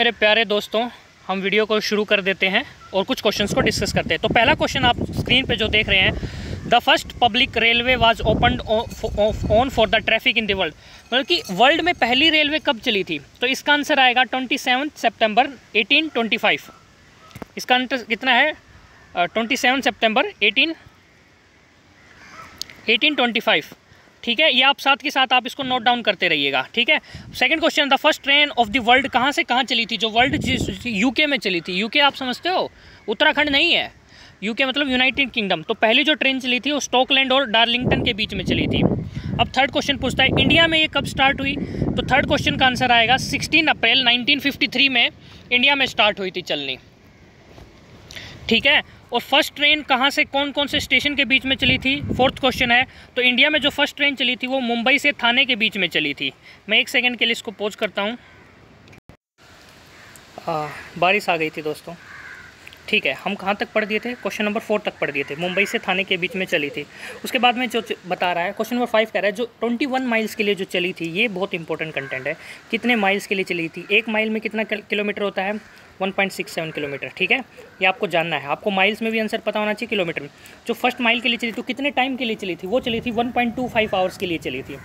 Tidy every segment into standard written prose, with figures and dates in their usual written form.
मेरे प्यारे दोस्तों, हम वीडियो को शुरू कर देते हैं और कुछ क्वेश्चंस को डिस्कस करते हैं। तो पहला क्वेश्चन आप स्क्रीन पे जो देख रहे हैं, the first public railway was opened on for the traffic in the world, मतलब कि वर्ल्ड में पहली रेलवे कब चली थी? तो इसका आंसर आएगा 27 सितंबर 1825। इसका आंसर कितना है? 27 सितंबर 1825। ठीक है, ये आप साथ के साथ आप इसको नोट डाउन करते रहिएगा। ठीक है, second question, the first train of the world कहाँ से कहाँ चली थी? जो वर्ल्ड यूके में चली थी। यूके आप समझते हो, उत्तराखंड नहीं है, यूके मतलब यूनाइटेड किंगडम। तो पहली जो ट्रेन चली थी वो स्टॉकलैंड और डार्लिंगटन के बीच में चली थी। अब थर्ड क्वेश्चन पूछता है इंडिया में ये कब स्टार्ट हुई? तो थर्ड क्वेश्चन का आंसर आएगा 16 अप्रैल 1953 में इंडिया में स्टार्ट हुई थी चलनी। ठीक है, और फर्स्ट ट्रेन कहाँ से कौन कौन से स्टेशन के बीच में चली थी? फोर्थ क्वेश्चन है। तो इंडिया में जो फर्स्ट ट्रेन चली थी वो मुंबई से थाने के बीच में चली थी। मैं एक सेकंड के लिए इसको पॉज करता हूँ। बारिश आ गई थी दोस्तों। ठीक है, हम कहाँ तक पढ़ दिए थे? क्वेश्चन नंबर 4 तक पढ़ दिए थे, मुंबई से थाने के बीच में चली थी। उसके बाद में जो बता रहा है क्वेश्चन नंबर 5 कह रहा है जो 21 माइल्स के लिए जो चली थी, ये बहुत इंपॉर्टेंट कंटेंट है। कितने माइल्स के लिए चली थी? 1 माइल में कितना किलोमीटर होता है? 1.67 किलोमीटर। ठीक है, ये आपको जानना है, आपको माइल्स में भी आंसर पता होना चाहिए, किलोमीटर में। जो फर्स्ट माइल के लिए चली थी, कितने टाइम के लिए चली थी? वो चली थी 1.25 आवर्स के लिए चली थी।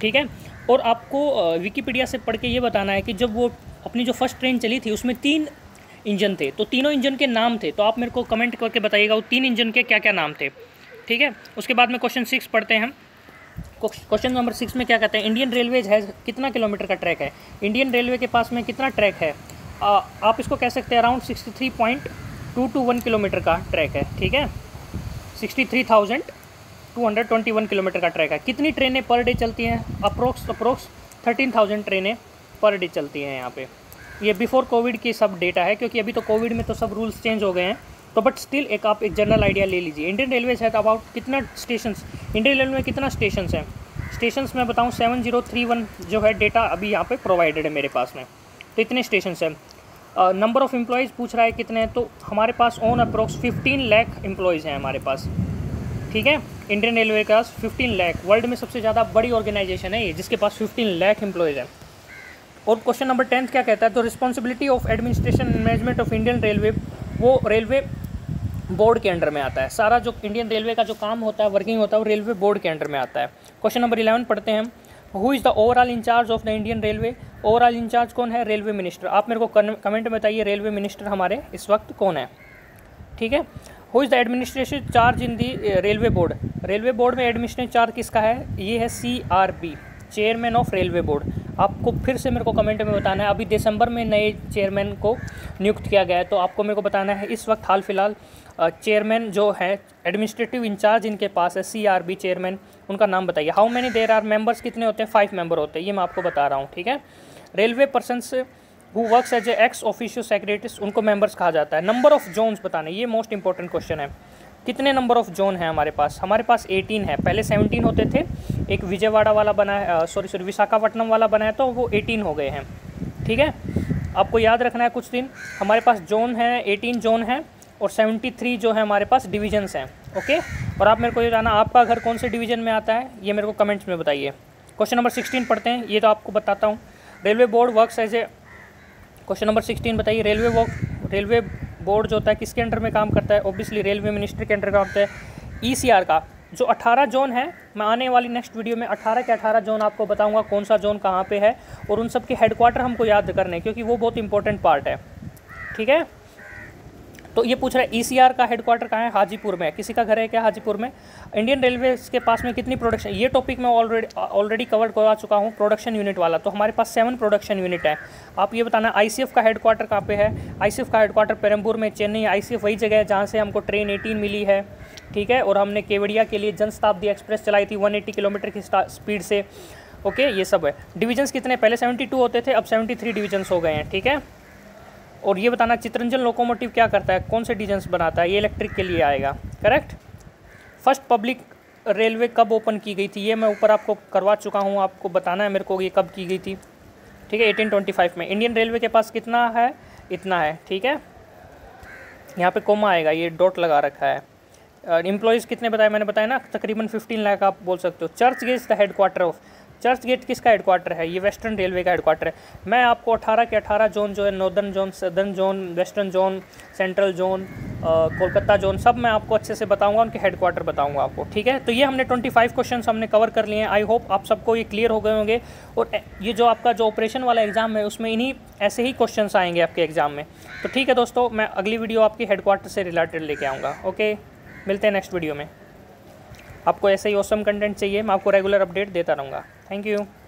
ठीक है, और आपको विकीपीडिया से पढ़ के ये बताना है कि जब वो अपनी जो फर्स्ट ट्रेन चली थी उसमें 3 इंजन थे, तो तीनों इंजन के नाम थे। तो आप मेरे को कमेंट करके बताइएगा वो 3 इंजन के क्या क्या नाम थे। ठीक है, उसके बाद में क्वेश्चन 6 पढ़ते हैं। क्वेश्चन नंबर 6 में क्या कहते हैं? इंडियन रेलवेज है, कितना किलोमीटर का ट्रैक है? इंडियन रेलवे के पास में कितना ट्रैक है? आप इसको कह सकते हैं अराउंड 63.221 किलोमीटर का ट्रैक है। ठीक है, 63,221 किलोमीटर का ट्रैक है। कितनी ट्रेनें पर डे चलती हैं? अप्रोक्स 13,000 ट्रेनें पर डे चलती हैं यहाँ पे। ये बिफोर कोविड की सब डेटा है, क्योंकि अभी तो कोविड में तो सब रूल्स चेंज हो गए हैं, तो बट स्टिल एक आप एक जनरल आइडिया ले लीजिए। इंडियन रेलवेज है तो अबाउट कितना स्टेशन, इंडियन रेलवे में कितना स्टेशन है? स्टेशन में बताऊँ 7031 जो है डेटा अभी यहाँ पर प्रोवाइडेड है मेरे पास में, तो इतने स्टेशन हैं। नंबर ऑफ़ एम्प्लॉयज़ पूछ रहा है कितने हैं, तो हमारे पास ऑन अप्रोक्स 15 लाख एम्प्लॉयज़ हैं हमारे पास। ठीक है, इंडियन रेलवे के पास 15 लाख, वर्ल्ड में सबसे ज़्यादा बड़ी ऑर्गेनाइजेशन है ये जिसके पास 15 लाख एम्प्लॉयज़ हैं। और क्वेश्चन नंबर 10 क्या कहता है? तो responsibility of administration and management of Indian railway, वो रेलवे बोर्ड के अंडर में आता है। सारा जो इंडियन रेलवे का जो काम होता है, वर्किंग होता है, वो रेलवे बोर्ड के अंडर में आता है। क्वेश्चन नंबर 11 पढ़ते हैं। Who is the overall in charge of the Indian railway? Overall in charge कौन है? Railway minister. आप मेरे को कमेंट में बताइए रेलवे मिनिस्टर हमारे इस वक्त कौन है। ठीक है, who is the administration charge in the railway board? Railway board में एडमिनिस्ट्रेशन चार्ज किसका है? ये है CRB, chairman of railway board. आपको फिर से मेरे को कमेंट में बताना है। अभी दिसंबर में नए चेयरमैन को नियुक्त किया गया है, तो आपको मेरे को बताना है इस वक्त हाल फिलहाल चेयरमैन जो है एडमिनिस्ट्रेटिव इंचार्ज इनके पास है CRB चेयरमैन, उनका नाम बताइए। How many there are members, कितने होते हैं? 5 मेंबर होते हैं, ये मैं आपको बता रहा हूँ। ठीक है, railway persons who works as a ex officio secretaries, उनको मेंबर्स कहा जाता है। नंबर ऑफ जोन्स बताने, ये मोस्ट इंपॉर्टेंट क्वेश्चन है। कितने नंबर ऑफ जोन है हमारे पास? हमारे पास 18 है, पहले 17 होते थे, एक विजयवाड़ा वाला बना है, सॉरी विशाखापट्टनम वाला बना है, तो वो 18 हो गए हैं। ठीक है, आपको याद रखना है कुछ दिन। हमारे पास जोन है 18 जोन है, और 73 जो है हमारे पास डिविजन्स हैं। ओके, और आप मेरे को ये जाना आपका घर कौन से डिवीज़न में आता है, ये मेरे को कमेंट्स में बताइए। क्वेश्चन नंबर 16 पढ़ते हैं, ये तो आपको बताता हूँ। Railway board works as a, question number 16 बताइए, रेलवे बोर्ड जो होता है किसके अंडर में काम करता है? ऑब्वियसली रेलवे मिनिस्टर के अंडर काम करता है। ECR का जो 18 जोन है, मैं आने वाली नेक्स्ट वीडियो में 18 के 18 जोन आपको बताऊंगा कौन सा जोन कहाँ पे है, और उन सब के हेडक्वार्टर हमको याद करने हैं क्योंकि वो बहुत इंपॉर्टेंट पार्ट है। ठीक है, तो ये पूछ रहा है ECR का हेडक्वार्टर कहाँ है? हाजीपुर में है। किसी का घर है क्या हाजीपुर में? इंडियन रेलवे के पास में कितनी प्रोडक्शन, ये टॉपिक मैं ऑलरेडी कवर करवा चुका हूँ प्रोडक्शन यूनिट वाला, तो हमारे पास 7 प्रोडक्शन यूनिट है। आप ये बताना ICF का हेडक्वार्टर कहाँ पे है? ICF का हेडक्वार्टर पेरम्बूर में, चेन्नई। ICF वही जगह है जहाँ से हमको ट्रेन 18 मिली है। ठीक है, और हमने केवड़िया के लिए जनशताब्दी एक्सप्रेस चलाई थी 180 किलोमीटर की स्पीड से। ओके, ये सब है। डिविजन्स कितने, पहले 72 होते थे, अब 73 डिविजन्स हो गए हैं। ठीक है, और ये बताना चित्तरंजन लोकोमोटिव क्या करता है, कौन से डिजाइन्स बनाता है? ये इलेक्ट्रिक के लिए आएगा, करेक्ट। फर्स्ट पब्लिक रेलवे कब ओपन की गई थी, ये मैं ऊपर आपको करवा चुका हूँ, आपको बताना है मेरे को ये कब की गई थी। ठीक है, 1825 में। इंडियन रेलवे के पास कितना है? इतना है। ठीक है, यहाँ पे कोमा आएगा, ये डॉट लगा रखा है। एम्प्लॉयज़ कितने बताया? मैंने बताया ना, तकरीबन 15 लाख आप बोल सकते हो। Church gate the headquarter of, church gate किसका हेडक्वार्टर है? ये वेस्टर्न रेलवे का हेडक्वार्टर है। मैं आपको 18 के 18 जोन जो है, northern zone, southern zone, western zone, central zone, Kolkata zone, सब मैं आपको अच्छे से बताऊंगा, उनके हेडक्वार्टर बताऊंगा आपको, ठीक है। तो ये हमने 25 क्वेश्चन हमने कवर कर लिए हैं। आई होप आप सबको ये क्लियर हो गए होंगे। और ये जो आपका जो ऑपरेशन वाला एग्जाम है उसमें इन्हीं ऐसे ही क्वेश्चन आएंगे आपके एग्जाम में। तो ठीक है दोस्तों, मैं अगली वीडियो आपकी हेडक्वार्टर से रिलेटेड लेके आऊँगा। ओके, मिलते हैं नेक्स्ट वीडियो में। आपको ऐसे ही ऑसम कंटेंट चाहिए, मैं आपको रेगुलर अपडेट देता रहूँगा। Thank you.